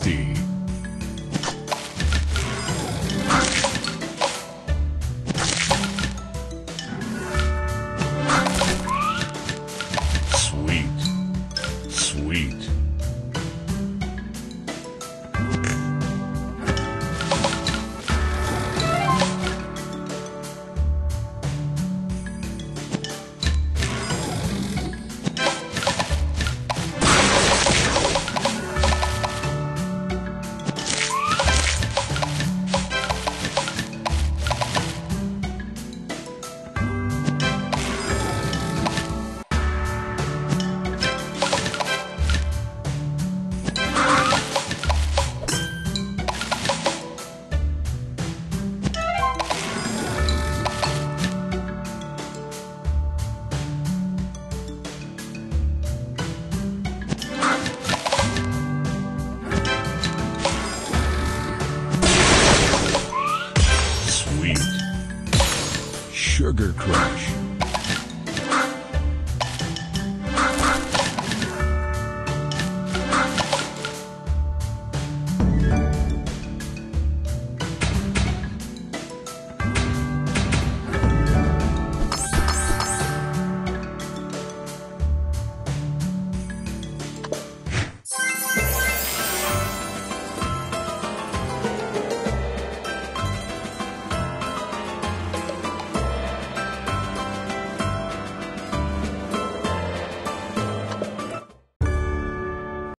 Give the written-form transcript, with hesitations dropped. Dusty.